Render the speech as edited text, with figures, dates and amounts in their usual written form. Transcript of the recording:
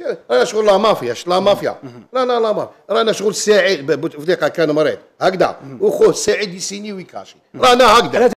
اشكال انا شغل لا مافيا لا مافيا لا لا لا مافيا رانا شغل ساعد بوتفليقه كان مريض هكذا وخوه ساعد يسيني ويكاشي رانا هكذا